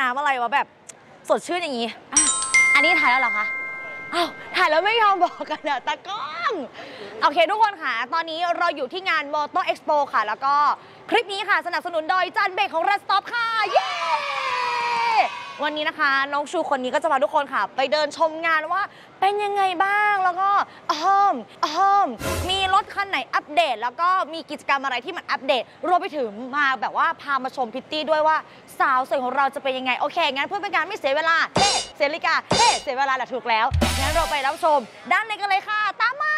น้ำอะไรวะแบบสดชื่นอย่างนี้อันนี้ถ่ายแล้วเหรอคะอ้าวถ่ายแล้วไม่ยอมบอกกันอะตากล้องโอเคทุกคนค่ะตอนนี้เราอยู่ที่งาน Motor Expo ค่ะแล้วก็คลิปนี้ค่ะสนับสนุนโดยจานเบรกของ Runstop ค่ะเย้วันนี้นะคะน้องชูคนนี้ก็จะพาทุกคนค่ะไปเดินชมงานว่าเป็นยังไงบ้างแล้วก็มีรถคันไหนอัปเดตแล้วก็มีกิจกรรมอะไรที่มันอัปเดตรวมไปถึงมาแบบว่าพามาชมพิตตี้ด้วยว่าสาวสวยของเราจะเป็นยังไงโอเคงั้นเพื่อเป็นการไม่เสียเวลาเสียนาฬิกาเสียเวลาแหละถูกแล้วงั้นเราไปรับชมด้านในกันเลยค่ะตามมา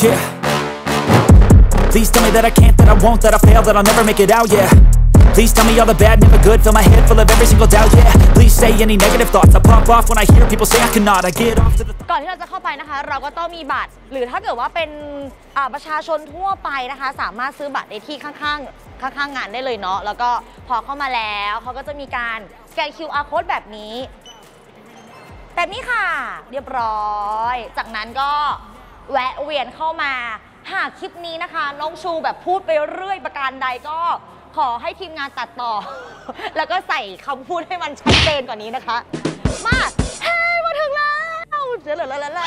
Yeah. Please tell me that I can't, that I won't, that I fail, that I'll never make it out, yeah. Please tell me all the bad, never good, fill my head full of every single doubt, yeah. Please say any negative thoughts, I pop off when I hear people say I cannot, I get off to the... ก่อนที่เราจะเข้าไปนะคะเราก็ต้องมีบัตรหรือถ้าเกิดว่าเป็นประชาชนทั่วไปนะคะสามารถซื้อบัตรได้ที่ข้างๆงานได้เลยเนาะแล้วก็พอเข้ามาแล้วเขาก็จะมีการสแกน QR code แบบนี้ค่ะเรียบร้อยจากนั้นก็แวะเวียนเข้ามาหากคลิปนี้นะคะน้องชูแบบพูดไปเรื่อยประการใดก็ขอให้ทีมงานตัดต่อแล้วก็ใส่คำพูดให้มันชัดเจนกว่านี้นะคะมาเฮ้ยมาถึงแล้วเจอแล้ว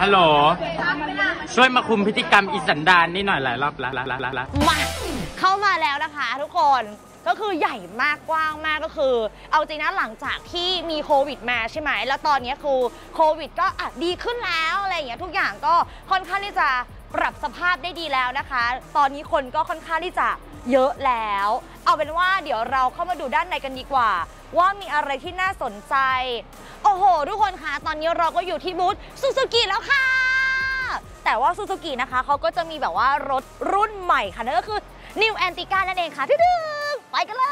ฮัลโหลช่วยมาคุมพฤติกรรมอีสันดานนี่หน่อยหลายรอบละมาเข้ามาแล้วนะคะทุกคนก็คือใหญ่มากกว้างมากก็คือเอาจริงนะหลังจากที่มีโควิดมาใช่ไหมแล้วตอนนี้คือโควิดก็ดีขึ้นแล้วอะไรอย่างเงี้ยทุกอย่างก็ค่อนข้างที่จะปรับสภาพได้ดีแล้วนะคะตอนนี้คนก็ค่อนข้างที่จะเยอะแล้วเอาเป็นว่าเดี๋ยวเราเข้ามาดูด้านในกันดีกว่าว่ามีอะไรที่น่าสนใจโอ้โหทุกคนคะตอนนี้เราก็อยู่ที่บูธซูซูกิแล้วค่ะแต่ว่าซูซูกินะคะเขาก็จะมีแบบว่ารถรุ่นใหม่ค่ะนั่นก็คือนิวแอนติก้านั่นเองค่ะที่ไปกันเล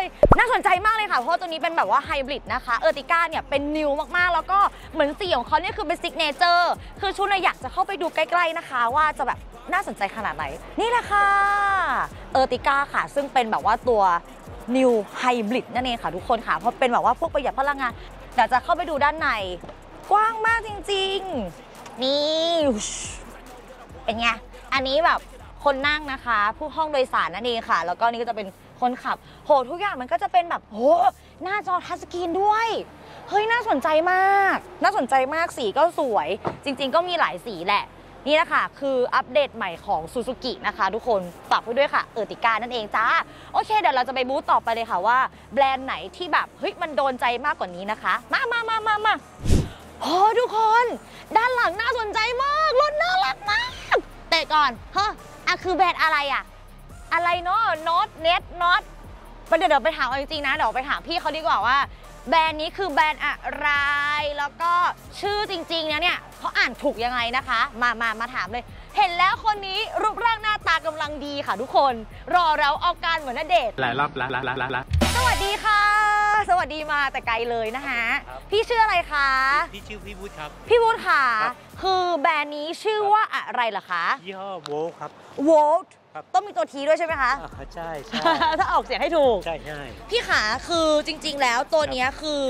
ยน่าสนใจมากเลยค่ะเพราะตัวนี้เป็นแบบว่าไฮบริดนะคะเออร์ติก้าเนี่ยเป็นนิวมากๆแล้วก็เหมือนสีของเขาเนี่ยคือเป็นซิกเนเจอร์คือชุนอยากจะเข้าไปดูใกล้ๆนะคะว่าจะแบบน่าสนใจขนาดไหนนี่แหละค่ะเออร์ติก้าค่ะซึ่งเป็นแบบว่าตัวนิวไฮบริดนั่นเองค่ะทุกคนค่ะเพราะเป็นแบบว่าพวกประหยัดพลังงานอยากจะเข้าไปดูด้านในกว้างมากจริงๆนี่เป็นไงอันนี้แบบคนนั่งนะคะผู้ห้องโดยสารนั่นเองค่ะแล้วก็นี่ก็จะเป็นคนขับโหทุกอย่างมันก็จะเป็นแบบโหหน้าจอทัชสกรีนด้วยเฮ้ยน่าสนใจมากสีก็สวยจริงๆก็มีหลายสีแหละนี่นะคะคืออัปเดตใหม่ของ Suzuki นะคะทุกคนฝากไว้ด้วยค่ะเออร์ติก้านั่นเองจ้าโอเคเดี๋ยวเราจะไปบูธต่อไปเลยค่ะว่าแบรนด์ไหนที่แบบเฮ้ยมันโดนใจมากกว่านี้นะคะมาโหทุกคนด้านหลังน่าสนใจมากรถน่ารักมากแต่ก่อนคือแบรนด์อะไรอะอะไรเนาะน็อตเดี๋ยวไปถามเอาจริงๆนะเดี๋ยวไปถามพี่เขาดีกว่าว่าแบรนด์นี้คือแบรนด์อะไรแล้วก็ชื่อจริงๆนะเนี่ยเขาอ่านถูกยังไงนะคะมาถามเลยเห็นแล้วคนนี้รูปร่างหน้าตากำลังดีค่ะทุกคนรอเราเอาการเหมือนณเดชน์หลายรอบละสวัสดีค่ะสวัสดีมาแต่ไกลเลยนะคะพี่ชื่ออะไรคะพี่ชื่อพี่วุฒิครับพี่วุฒิค่ะคือแบรนด์นี้ชื่อว่าอะไรล่ะคะยี่ห้อโวลต์ครับโวลต์ต้องมีตัวทีด้วยใช่ไหมคะใช่ถ้าออกเสียงให้ถูกใช่พี่ขาคือจริงๆแล้วตัวนี้คือ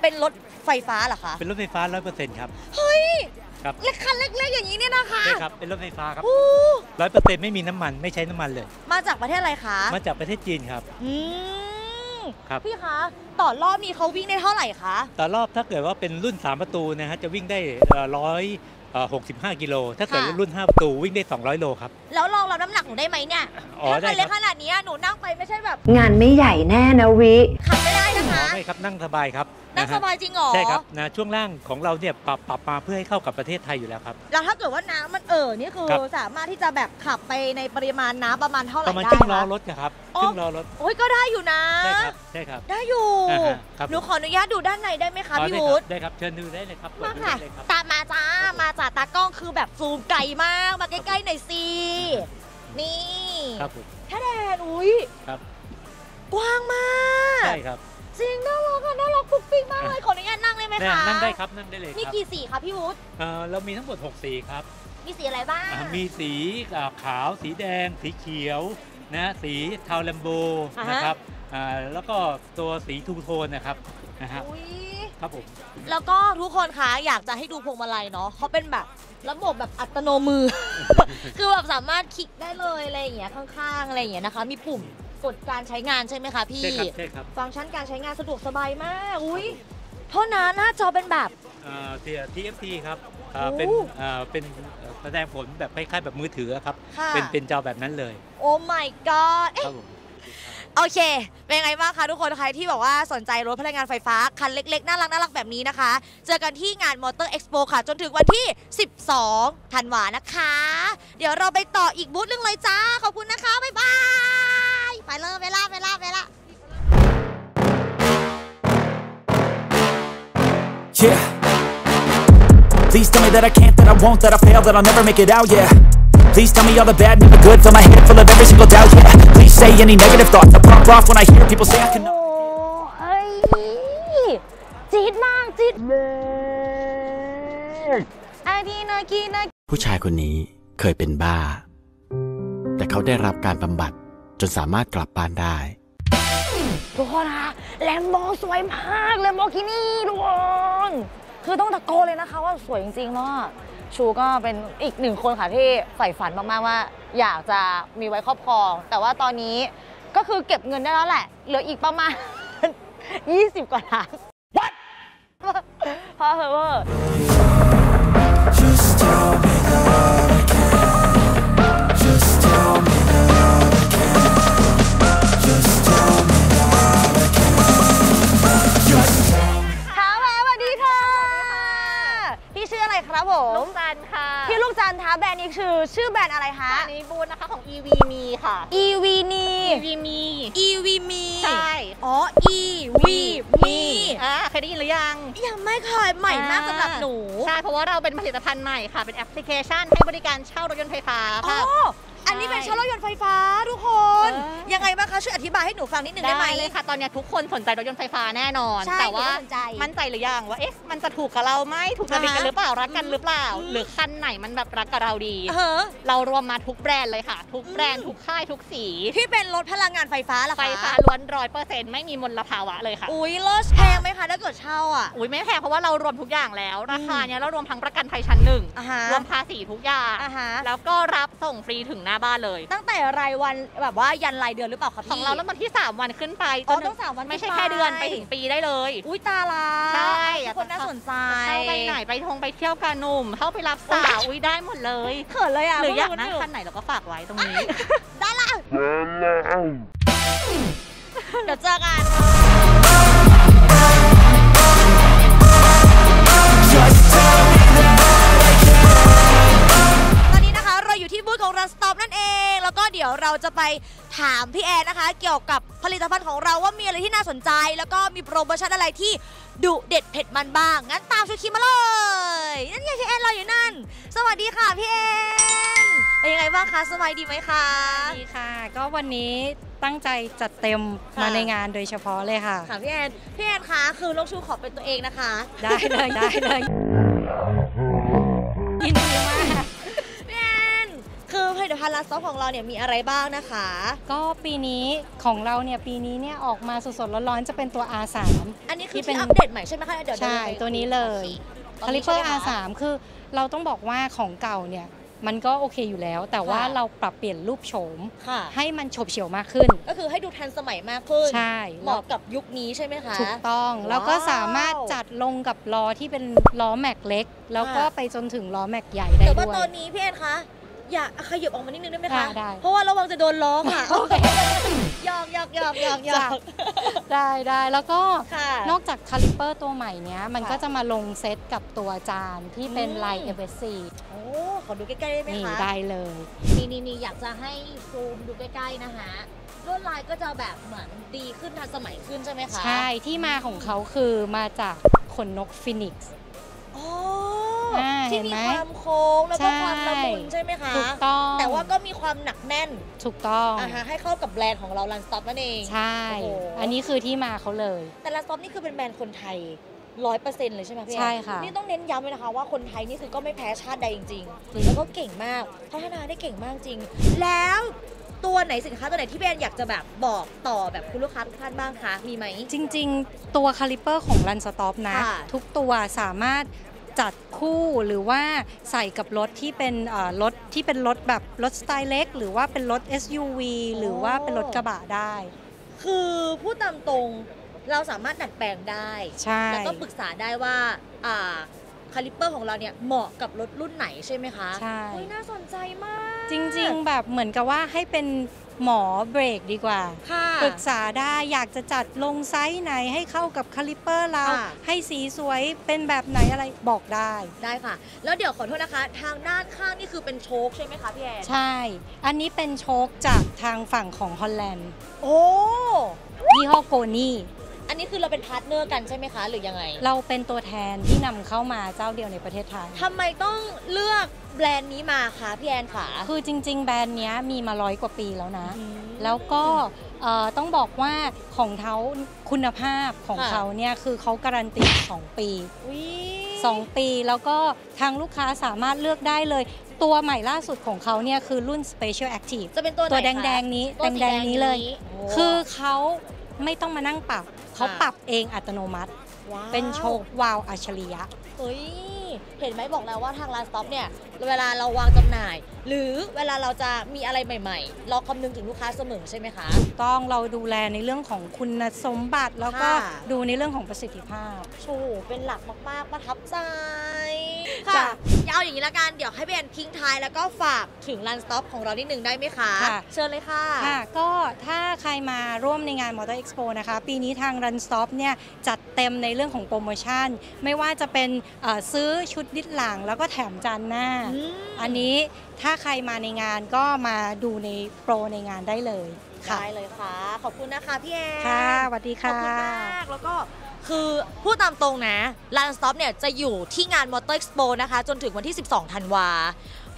เป็นรถไฟฟ้าเหรอคะเป็นรถไฟฟ้า 100% ครับเฮ้ยครับเล็กคันเล็กๆอย่างนี้เนี่ยนะคะใช่ครับเป็นรถไฟฟ้าครับ 100% ไม่มีน้ำมันไม่ใช้น้ำมันเลยมาจากประเทศอะไรคะมาจากประเทศจีนครับพี่คะต่อรอบนี้เขาวิ่งได้เท่าไหร่คะต่อรอบถ้าเกิดว่าเป็นรุ่น3ประตูนะฮะจะวิ่งได้165 กิโลถ้าเกิดรุ่น5ประตูวิ่งได้200 โลครับแล้วลองรับน้ำหนักหนูได้ไหมเนี่ยถ้าคันเล็กขนาดนี้หนูนั่งไปไม่ใช่แบบงานไม่ใหญ่แน่นะวิขับไม่ได้นะคะไม่ครับนั่งสบายครับนั่งสบายจริงหรอใช่ครับนะช่วงล่างของเราเนี่ยปรับมาเพื่อให้เข้ากับประเทศไทยอยู่แล้วครับแล้วถ้าเกิดว่าน้ำมันนี่คือสามารถที่จะแบบขับไปในปริมาณน้ำประมาณเท่าไหร่ได้ประมาณครึ่งล้อรถนะครับครึ่งล้อรถโอ้ยก็ได้อยู่นะใช่ครับได้อยู่หนูขออนุญาตดูด้านในได้ไหมคะพี่วุฒิได้ครับเชิญดูได้เลยครับมาค่ะตามมาจ้ามาจากตากล้องคือแบบซูมไกลมากมาใกล้ๆหน่อยสินี่ครับผมแค่แดนอุ้ยครับกว้างมากใช่ครับ จริงน่ารักอ่ะน่ารักปุ๊กปิ๊กมากเลยขออนุญาตนั่งเลยไหมคะนั่งได้ครับนั่งได้เลยมีกี่สีคะพี่วุฒิเรามีทั้งหมด6สีครับมีสีอะไรบ้างมีสีขาวสีแดงสีเขียวนะสีเทาแลมโบนะครับแล้วก็ตัวสีทูโทนนะครับครับผมแล้วก็ทุกคนคะอยากจะให้ดูพวงมาลัยเนาะเขาเป็นแบบระบบแบบอัตโนมือ คือแบบสามารถคลิกได้เลยอะไรอย่างเงี้ยข้างๆอะไรอย่างเงี้ยนะคะมีปุ่มกดการใช้งานใช่ไหมคะพี่ใช่ครับฟังก์ชันการใช้งานสะดวกสบายมากอุ้ยเพราะนั้นหน้าจอเป็นแบบTFT ครับเป็นแสดงผลแบบคล้ายๆแบบมือถือครับเป็นจอแบบนั้นเลยโอ้ my god โอเคเป็นไงบ้างคะทุกคนใครที่บอกว่าสนใจรถพลังงานไฟฟ้าคันเล็กๆน่ารักน่ารักแบบนี้นะคะเจอกันที่งาน Motor Expo ค่ะจนถึงวันที่12 ธันวานะคะเดี๋ยวเราไปต่ออีกบูธหนึ่งเลยจ้าขอบคุณนะคะบ๊ายบายไปเลยเวลา Yeah. Please tell me that I can't, that I won't, that I fail, that I'll never make it out, yeah. Please tell me all the bad, never good, fill my head full of every single doubt, yeah. Please say any negative thoughts, I pop off when I hear people say I can. โอ้ยจี๊ดมากจี๊ดไอพี่นาคีนาผู้ชายคนนี้เคยเป็นบ้าแต่เขาได้รับการบำบัดจนสามารถกลับบ้านได้ทุกคนค่ะแลมโบสวยมากแลมโบกินี่ทุกคนคือต้องตะโกนเลยนะคะว่าสวยจริงๆเนาะชูก็เป็นอีกหนึ่งคนค่ะที่ใฝ่ฝันมากๆว่าอยากจะมีไว้ครอบครองแต่ว่าตอนนี้ก็คือเก็บเงินได้แล้วแหละเหลืออีกประมาณ 20 กว่าล้าน What พอเหอะลูกจันค่ะพี่ลูกจันคะแบรนด์นี้ชื่อแบรนด์อะไรคะอันนี้บูธนะคะของ EVMe ค่ะ EVMe ใช่อ๋อ EVMe เคยได้ยินหรือยังไม่เคยใหม่มากสำหรับหนูใช่เพราะว่าเราเป็นผลิตภัณฑ์ใหม่ค่ะเป็นแอปพลิเคชันให้บริการเช่ารถยนต์ไฟฟ้าค่ะอันนี้เป็นเช่ารถยนต์ไฟฟ้าทุกคนยังไงบ้างคะช่วยอธิบายให้หนูฟังนิดนึงได้ไหมเลยค่ะตอนนี้ทุกคนสนใจรถยนต์ไฟฟ้าแน่นอนแต่ว่ามั่นใจหรือยังว่าเอ๊ะมันจะถูกกับเราไหมถูกจริตกันหรือเปล่ารักกันหรือเปล่าหรือคันไหนมันแบบรักกับเราดีเรารวมมาทุกแบรนด์เลยค่ะทุกแบรนด์ทุกค่ายทุกสีที่เป็นรถพลังงานไฟฟ้าล่ะคะไฟฟ้าล้วน 100% ไม่มีมลภาวะเลยค่ะอุ้ยรถแพงไหมคะถ้าเกิดเช่าอ่ะอุ้ยไม่แพงเพราะว่าเรารวมทุกอย่างแล้วราคาเนี้ยเรารวมทั้งประกันภัยชั้นหนึ่งรวมภาษีทุกอย่างแล้วก็รับส่งฟรีถึงหน้าบ้านเลยตั้งแต่รายวันแบบว่ายันรายเดือนหรือเปล่าครับของเราแล้วมันที่3วันขึ้นไปอ๋อต้อง3วันไม่ใช่แค่เดือนไปถึงปีได้เลยอุ้ยตาลาใช่คนน่าสนใจเข้าไปไหนไปท่องไปเที่ยวกานุ่มเข้าไปรับสาวอุ้ยได้หมดเลยเขินเลยอ่ะหรืออยากนั่งคันไหนเราก็ฝากไว้ตรงนี้ได้ละเดี๋ยวเจอกันอยู่ที่บูธของ Runstop นั่นเองแล้วก็เดี๋ยวเราจะไปถามพี่แอนนะคะเกี่ยวกับผลิตภัณฑ์ของเราว่ามีอะไรที่น่าสนใจแล้วก็มีโปรโมชั่นอะไรที่ดุเด็ดเผ็ดมันบ้างงั้นตามชูคิมมาเลยนั่นไงพี่แอนเราอยู่นั่นสวัสดีค่ะพี่แอนเป็นยังไงบ้างคะสบายดีไหมคะดีค่ะก็วันนี้ตั้งใจจัดเต็มมาในงานโดยเฉพาะเลยค่ะค่ะพี่แอนคะคือลูกชูขอเป็นตัวเองนะคะได้เลยได้เลยยินดีมากคือผลิตภัณฑ์ Runstop ของเราเนี่ยมีอะไรบ้างนะคะก็ปีนี้เนี่ยออกมาสดๆร้อนๆจะเป็นตัว R3 อันนี้คือเป็นอัปเดตใหม่ใช่ไหมคะเดี๋ยวใช่ตัวนี้เลยคาลิเปอร์ R3 คือเราต้องบอกว่าของเก่าเนี่ยมันก็โอเคอยู่แล้วแต่ว่าเราปรับเปลี่ยนรูปโฉมให้มันโฉบเฉี่ยวมากขึ้นก็คือให้ดูทันสมัยมากขึ้นใช่เหมาะกับยุคนี้ใช่ไหมคะถูกต้องแล้วก็สามารถจัดลงกับล้อที่เป็นล้อแม็กเล็กแล้วก็ไปจนถึงล้อแม็กใหญ่ได้ด้วยแต่ว่าตอนนี้พี่แอนคะอย่าขยับออกมานิดนึงได้ไหมคะเพราะว่าระวังจะโดนล้อค่ะยอกได้แล้วก็นอกจากคาลิเปอร์ตัวใหม่เนี้ยมันก็จะมาลงเซตกับตัวจานที่เป็นลาย FSC โอ้ขอดูใกล้ๆได้ไหมคะนี่ได้เลยนี่อยากจะให้ซูมดูใกล้ๆนะคะลวดลายก็จะแบบเหมือนดีขึ้นทันสมัยขึ้นใช่ไหมคะใช่ที่มาของเขาคือมาจากขนนกฟีนิกซ์ ที่มีความโค้งแล้วก็ความละมุนใช่ไหมคะถูกต้องแต่ว่าก็มีความหนักแน่นถูกต้องให้เข้ากับแบรนด์ของเรา Runstop นั่นเองใช่อันนี้คือที่มาเขาเลยแต่ Runstop นี่คือเป็นแบรนด์คนไทย 100% เลยใช่ไหมพี่ใช่ค่ะนี่ต้องเน้นย้ำเลยนะคะว่าคนไทยนี่คือก็ไม่แพ้ชาติใดจริงๆแล้วก็เก่งมากพัฒนาได้เก่งมากจริงแล้วตัวไหนสินค้าตัวไหนที่แบรนด์อยากจะแบบบอกต่อแบบคุณลูกค้าทุกท่านบ้างคะมีไหมจริงๆตัวคาลิเปอร์ของ Runstop นะทุกตัวสามารถจัดคู่หรือว่าใส่กับรถที่เป็นรถแบบรถสไตล์เล็กหรือว่าเป็นรถ SUV หรือว่าเป็นรถกระบะได้คือพูดตามตรงเราสามารถดัดแปลงได้แล้วก็ปรึกษาได้ว่าคาลิปเปอร์ของเราเนี่ยเหมาะกับรถรุ่นไหนใช่ไหมคะใช่น่าสนใจมากจริงๆแบบเหมือนกับว่าให้เป็นหมอเบรกดีกว่าปรึกษาได้อยากจะจัดลงไซส์ไหนให้เข้ากับคาลิปเปอร์เราให้สีสวยเป็นแบบไหนอะไรบอกได้ได้ค่ะแล้วเดี๋ยวขอโทษนะคะทางด้านข้างนี่คือเป็นโชคใช่ไหมคะพี่แอนใช่อันนี้เป็นโชคจากทางฝั่งของฮอลแลนด์โอ้ยี่ห้อโกนี่อันนี้คือเราเป็นพาร์ทเนอร์กันใช่ไหมคะหรือยังไงเราเป็นตัวแทนที่นำเข้ามาเจ้าเดียวในประเทศไทยทำไมต้องเลือกแบรนด์นี้มาคะพี่แอนค่ะคือจริงๆแบรนด์นี้มีมา100 กว่าปีแล้วนะแล้วก็ต้องบอกว่าของเขาคุณภาพของเขาเนี่ยคือเขาการันตี2 ปีแล้วก็ทางลูกค้าสามารถเลือกได้เลยตัวใหม่ล่าสุดของเขาเนี่ยคือรุ่น Special Active จะเป็นตัวแดงๆนี้เลยคือเขาไม่ต้องมานั่งปรับเขาปรับเองอัตโนมัติเป็นโชคว้าวอัจฉริยะเฮ้ยเห็นไหมบอกแล้วว่าทาง Runstop เนี่ยเวลาเราวางจำหน่ายหรือเวลาเราจะมีอะไรใหม่ๆเราคำนึงถึงลูกค้าเสมอใช่ไหมคะต้องเราดูแลในเรื่องของคุณสมบัติแล้วก็ดูในเรื่องของประสิทธิภาพโชว์เป็นหลักมากๆประทับใจค่ะอย่าเอาอย่างนี้ละกันเดี๋ยวให้แบรนด์ทิ้งท้ายแล้วก็ฝากถึง Runstop ของเรานิดนึงได้ไหมคะเชิญเลยค่ะค่ะก็ถ้าใครมาร่วมในงาน Motor Expo นะคะปีนี้ทาง Runstop เนี่ยจัดเต็มในเรื่องของโปรโมชั่นไม่ว่าจะเป็นซื้อชุดดิสหลังแล้วก็แถมจานหน้า อันนี้ถ้าใครมาในงานก็มาดูในโปรในงานได้เลยได้เลยค่ะขอบคุณนะคะพี่แอนค่ะสวัสดีค่ะขอบคุณมากแล้วก็คือพูดตามตรงนะ Runstop เนี่ยจะอยู่ที่งาน Motor Expo นะคะจนถึงวันที่ 12 ธันวา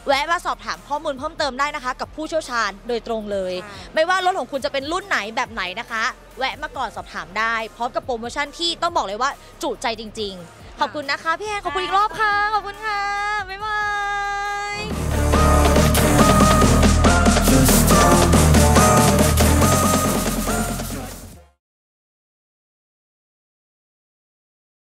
แวะมาสอบถามข้อมูลเพิ่มเติมได้นะคะกับผู้เชี่ยวชาญโดยตรงเลยไม่ว่ารถของคุณจะเป็นรุ่นไหนแบบไหนนะคะแวะมาก่อนสอบถามได้พร้อมกับโปรโมชั่นที่ต้องบอกเลยว่าจุใจจริงๆขอบคุณนะคะพี่แอนขอบคุณอีกรอบค่ะขอบคุณค่ะบ๊ายบาย